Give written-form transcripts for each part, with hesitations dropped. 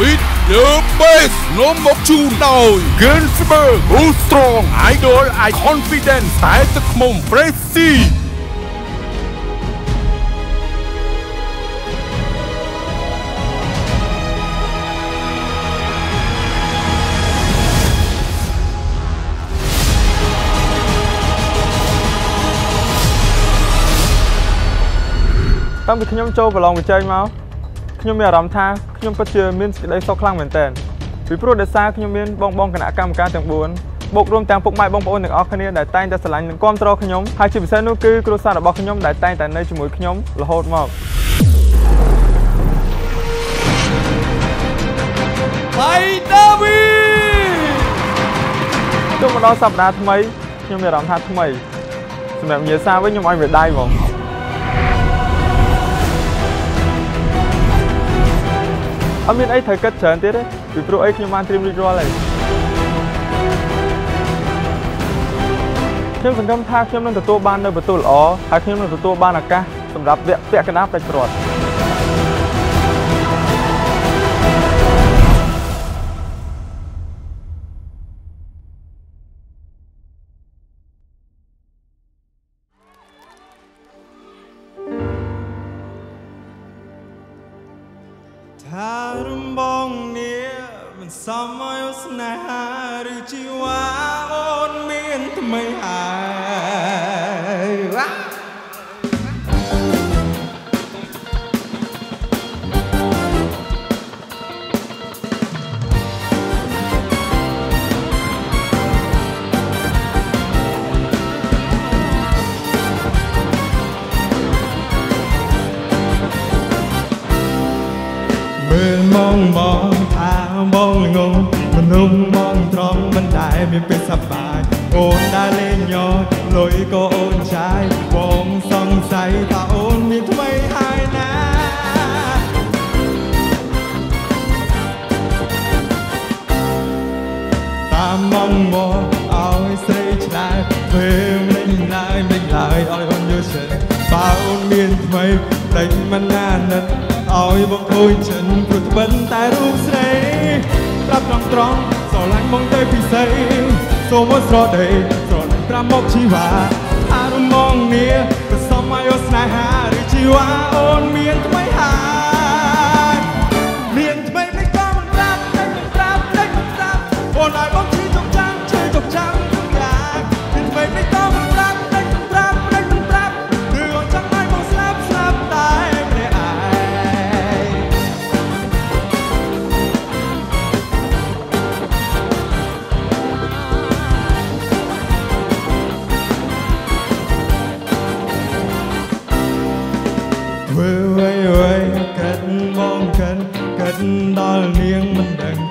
Beat the Best. Nó một chú nồi GANZBERG, BOOSTRONG, IDOL, I Confidence, tại tức mông FRESHY. Tạm biệt nhóm châu và lòng của chơi máu. Nhưng mà làm tha, nhưng mà chưa miễn đây sau khăn mình tên. Vì pro để xa, nhưng miễn bong bong cái nã cam ca chẳng buồn. Bột rôm tàng phục mại bong bóng được Arcania đại tay đã sờ lại những con trò khinh nhóm. Hai chỉ sẽ nô cư, cơ sản là bọc khinh nhóm đại tay tại nơi chỉ mũi khinh nhóm là hột mọc. Páy Đá Vị. Chúng mà đó sập đá thứ mấy, nhưng mà làm tha thứ mấy. Sự mẹ nhớ xa với nhóm anh về đây vòng. Âm yên ấy thời cất trở tiết đấy, vì pro ấy khi mà trim đi rồi này. Khi mình cầm thang khi mình từ tô ban nơi bờ tô lỏ, hay khi mình từ tô ban là ca, sầm đạp vẹn vẹn cái nắp này rồi. Tha rung bong nia mình xăm yêu na rư chi hoa ôn miên thầm mây ai mong mong ta mong ngóng mình hung mong tròn bên đại miền bên sập bài ôn đã lên nhói lối có ôn trái bóng sông say ta ôn miền tây hai na ta mong mong ao say trái về mình lại ôi ôn yêu chân ta ôn miền tây đánh mình na nấc ឲ្យបងអូនចិនព្រោះត្បិនតែរូបស្រីប្រាប់ត្រង់ត្រង់ស្រឡាញ់បងទៅពិសេសសូមស្រដេកស្រឡាញ់ប្រាំមកជីវ៉ាអារម្មណ៍នាប្រសមឲ្យស្នេហាឬជីវ៉ាអូនមានថ្មីហា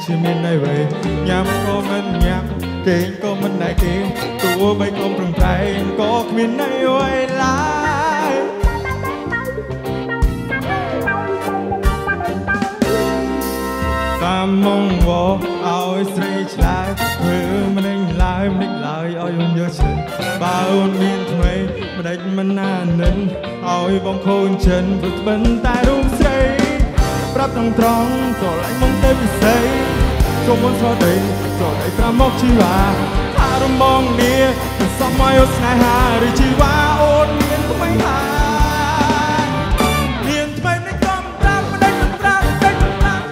ជាមានន័យវិញញ៉ាំក៏មិនញ៉ាំគេក៏មិនដែរគេតួបីកុំប្រឹងប្រែងក៏គ្មានន័យអ្វីឡើយតាមមកវអោយស្រីឆ្លាតធ្វើមិននឹងឡើយមិនឡើយឲ្យយើងយកឈិនបើអូនមានថ្មីមិនដេចមិនណានឹងឲ្យបងខូនចិនព្រោះត្បិនតែរូបស្រីប្រាប់ត្រង់ត្រង់ស្រឡាញ់មកទៅពិសេសចូលមកស្រដេកស្រដេកប្រាំមកជីវ៉ាអារម្មណ៍នាប្រសមឲ្យស្នេហាឬជីវ៉ាអូន Hãy subscribe cho kênh Ghiền Mì Gõ để không bỏ lỡ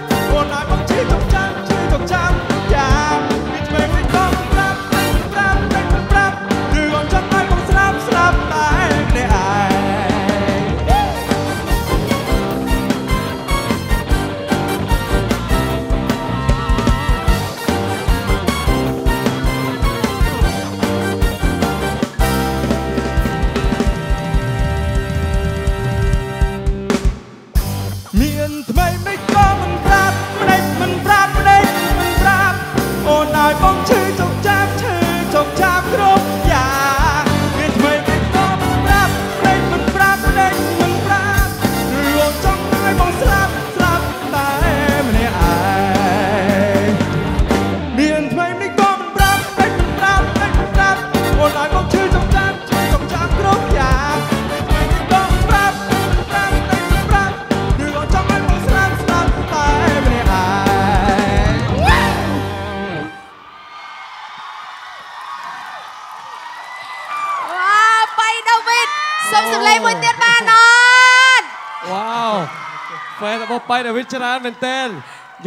เฟย์แต่พอไปดาวิดชนะเป็นเต้น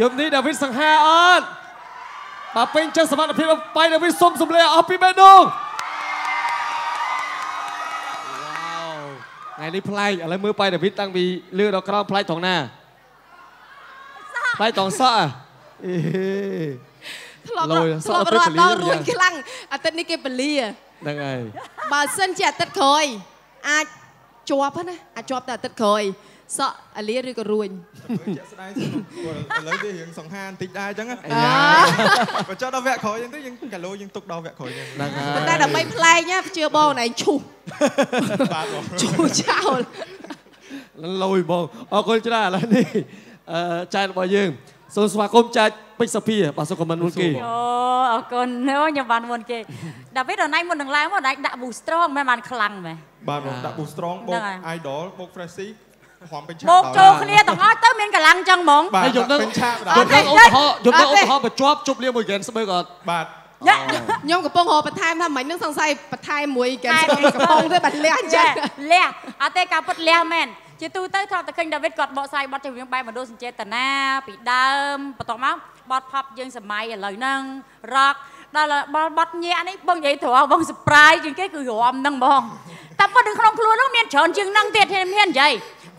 ยมนี้ดาวิดสังหารออนป่าเป็นเจ้าสมบัติพิมพ์ไปดาวิดส้มสุมเลียอภิเบนุว้าวไงนี่พลายอะไรมือไปดาวิดตั้งบีเลือดเรากล้าพลายทองหน้าพลายทองซ่าลอยสลับรอดต่อรุ่นกลังอาทิตย์นี้เก็บเปลี่ยนไงบาสันเจตัดคอยอาจวบพะนะอาจวบแต่ตัดคอยสะอะไรรึก็รุ่นเลยยังสองฮันติดได้จังอะมาเจ้าดาวแวะคอยยังได้ยังกะโลยังตกดาวแวะคอยยังได้แต่ไม่พลายเนี่ยเจอบอลไหนชูชูเจ้าแล้วลอยบอลเอาคนจะได้แล้วนี่ใจบอลยิงส่วนสวาคมใจปิศพีป่าสุขมันมุนกีโอ้คนเนาะยังบ้านมุนกีดาวิดตอนนี้มุนหนึ่งไล่มุนได้ดับบูสตรองไม่มันคลังไหมบ้านมุนดับบูสตรองบุก IDOL บุก FRESHY ความเป็นชาติบุกโจเคลียร์ต้องเอาเต้าเมียนกำลังจังมองหยุดนั่งหยุดนั่งโอ้ท้อหยุดนั่งโอ้ท้อไปจ๊อบจุบเลี้ยมวยแกนสมัยก่อนบาดยงกับปงโหปะไทยทำเหมือนนึกสงสัยปะไทยมวยแกนกับปงด้วยบัตรเลี้ยจังเลี้ยอาเต้กับปัดเลี้ยแมนเจตูเต้ทอดตะเคียนดาวิดกอดบ่อใส่บอลจะวิ่งไปมาโดนสินเจตนาปีดำปะตอมมั้งบอลพับยิงสมัยอะไรนั่งรักนั่นแหละบอลเนี่ยอันนี้บางอย่างถั่วบางสปายจึงแค่คือหอมนั่งมองแต่พอถึงขนมครัวน้องเมียนเฉินจึงนั่งเตี้ยเทียนเมียนใหญ่พ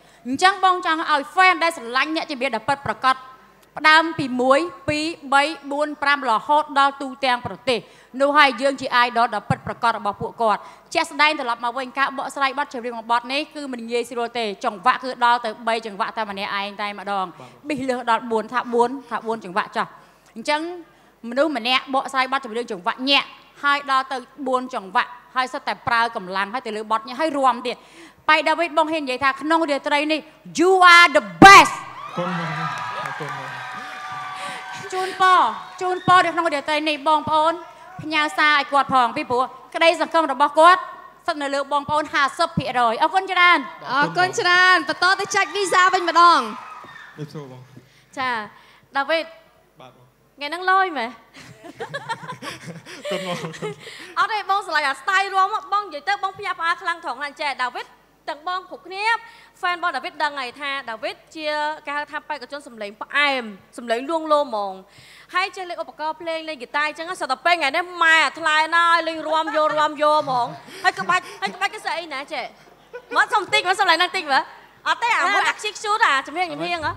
จังบองจังเอาแฟนได้สันลังเนี่ยจะเบียดดับเปิดประกอบดามปีมวยปีใบบุญปรามหล่อฮอตดาวตูเตียงปรตีนูไฮยืงจีไอดอลดับเปิดประกอบบอกพวกกอดเจสได้ตลอดมาเวงกะบ่อสไลด์บอสเชอรี่ของบอสนี่คือมันเยซิโรเตจังหวะคือดาวแต่ใบจังหวะแต่มันเนี่ยไอใจมาดองบิลดอดบุญถ้าบุญจังหวะจ้ะจังมันดูมันเนี่ยบ่อสไลด์บอสเชอรี่จังหวะเนี่ยไฮดาวแต่บุญจังหวะไฮสเต็ปปลายกำลังให้แต่เลยบอสเนี่ยให้รวมเด็ดไปดาวิดบองเฮนใหญ่ท่าขนมเดียร์ไตรนี่ you are the bestจูนปอเด็กน้องเดี๋ยวใจในบองปอนพญาซาไอกวาดผองพี่ผัวก็ได้สังคมเราบอกกอดสักหนึ่งเลือบองปอนหาซับพี่เลยเอาคนชนะเอาคนชนะประตูได้เช็ควีซ่าเป็นมาดองไม่ถูกบองจ้าดาวิดไงนั่งลอยไหมเอาได้บองสลายสไตล์รวมบองใหญ่เตอร์บองพญาปลาคลังถองนั่นแจดาวิดดังบองขุกเนี้ยแฟนบอลดาวิดดังไงท่าดาวิดเชียร์การทำไปกับจนสำเร็จเพราะไอ้สำเร็จล่วงโลมองให้เจริญอุปกรณ์เพลงเล่นกีตาร์จังก็สตอปเป้งไงได้มาทลายน่าเลยรวมโยมองให้กระบาดก็ใส่นะเจ๊มันสมติกมันสำเร็จนั่งติกวะเอาแต่เอาอักชิกชุดอ่ะจำเพียงเหรอ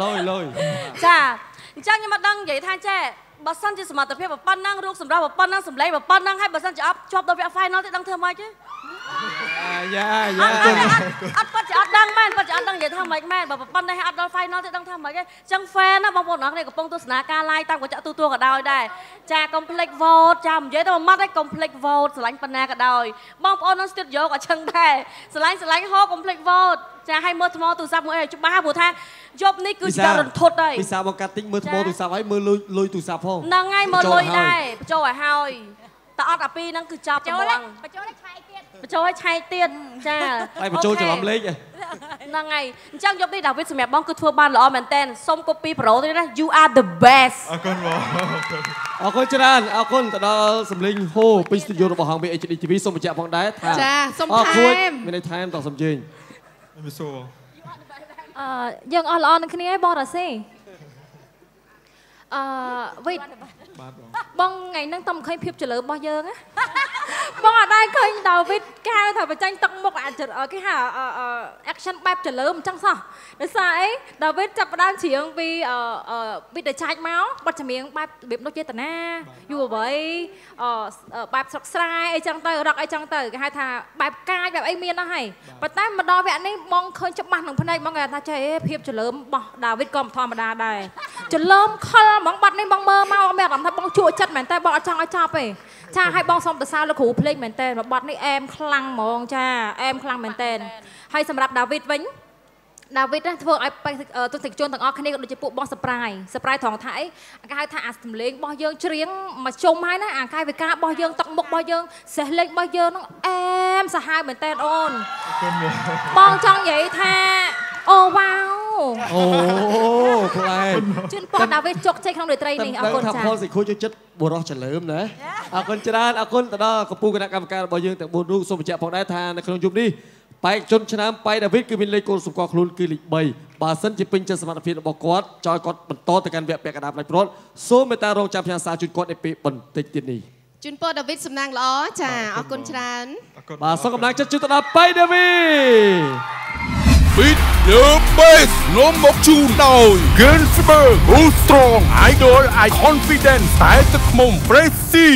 ลอยจ้าจังยังมาดังใหญ่ท่าเจ๊บัสันจะสมัติเพียบแบบปั้นนั่งรูปสำราบแบบปั้นนั่งสำไรแบบปั้นนั่งให้บัสันจะอัพชอบโดนไปอัพไฟนอตจะดังเธอไหมจ๊ะอัพปั้นจะอัพดังแม่ปั้นจะอัพดังเดี๋ยวทำไหมแม่แบบปั้นได้ให้อัพโดนไฟนอตจะดังทำไหมจ๊ะจังแฟนนะบางคนนักเนี่ยกับปงตัวสนากาไล่ตามกับจะตัวกับดาวได้จ่าคอมเพล็กซ์โวลจำเยอะแต่มาได้คอมเพล็กซ์โวลสไลด์ปันนากับดาวบางคนนั่งสติดโยกับจังได้สไลด์ฮอคอมเพล็กซ์โวลจะให้มือทมอตุซับมือจุบ้าบุท่าจบนี่คือการรนทดได้พิซาบังคับติ้งมือทมอตุซับไว้มือลุยตุซับห้องนั่งไงมือลุยได้ประโจยเฮาแต่อัดอปีนั่งคือจับจังประโจยชายเตี้ยจ้าไปประโจยจะล้มเล็กนั่งไงจ้างยกได้ดาววิสเมียบ้องคือทัวร์บ้านหล่อแมนเทนส้มก๊อปปี้โปรด้วยนะ you are the best เอาคนวะเอาคนชนะเอาคนแต่เราสำลิงโฮปิสติโยนบอกห้องบีเอชดีทีวีส้มจะบังได้จ้าส้มไทม์ไม่ได้ไทม์ต่อสมจริงยังอ่อนๆคืนนี้ให้บองหรอสิวิดบองไงนั่งต้มเคยพิบเฉลิมบองเยอะนะบองได้เคยดาววิดแก้ถ่ายไปจังต้องบอกอ่านจัดcái hả action แบบเฉลิมจังซะนั่นใช่ดาววิดจับประเด็นเฉียงวิดเดือดชายเมาส์บอลจะมีแบบแบบนกเจตนาอยู่แบบแบบสักสายไอจังเตอร์รักไอจังเตอร์ก็ให้ถ่ายแบบกายแบบไอเมียนนะให้ปัตตามาดอแบบนี้บองเคยจับมันของพนักบองไงถ้าใช้พิบเฉลิมบองดาววิดกอมทอมมาได้ จะเริ่มคอลบังบัดนี่บังเมอมาแม่ทำบังชั่วจัดเหมือนแต่บ่จังเอาจับเอ้จ้าให้บังสมตะซาวลูกครูเพลงเหมือนแต่บัดนี่แอมคลั่งหมองจ้าแอมคลั่งเหมือนแต่ให้สำหรับดาวิดវិញดาวิดធ្វើឲ្យទស្សនិកជនទាំងអស់គ្នាក៏ដូចជាពួកបងសប្រាយត្រង់ថាអីគេហៅថាអាសម្លេងរបស់យើងច្រៀងមកជុំហើយណាអាកាយវិការរបស់យើងទឹកមុខរបស់យើងសេះលេងរបស់យើងហ្នឹងអែមសាហាវមែនតើអូនបងចង់និយាយថាអូវ៉ាវអូខ្លែងជូនបងដាវីតជោគជ័យក្នុងរាត្រីនេះអរគុណចា៎ខ្ញុំថាផលសិខូចចិត្តបរោះចលើមណាអរគុណច្រើនអរគុណទៅដល់កម្ពុជាគណៈកម្មការរបស់យើងទាំង4រូបសូមបញ្ជាក់ផងដែរថានៅក្នុងយប់នេះប៉ៃជនឆ្នាំប៉ៃដាវីតគឺមានលេខកូនសម្គាល់ខ្លួនគឺលេខ3បើសិនជាពេញចិត្តសមត្ថភាពរបស់គាត់ចោលគាត់បន្តទៅកាន់វគ្គពាក់កណ្ដាលផ្នែកព្រោះសូមមេត្តារងចាំផ្ញើសារជូនគាត់ឯពេលបន្តិចទៀតនេះជូនពរដាវីតសំណាងល្អចាអរគុណច្រើនបាទសូមកម្លាំងចិត្តជូនទៅដល់ប៉ៃដាវីតBEAT THE BEST នាំមកជូនដោយ GANZBERG BOOSTRONG IDOL I CONFIDENCE តែទឹកឃ្មុំ FRESHY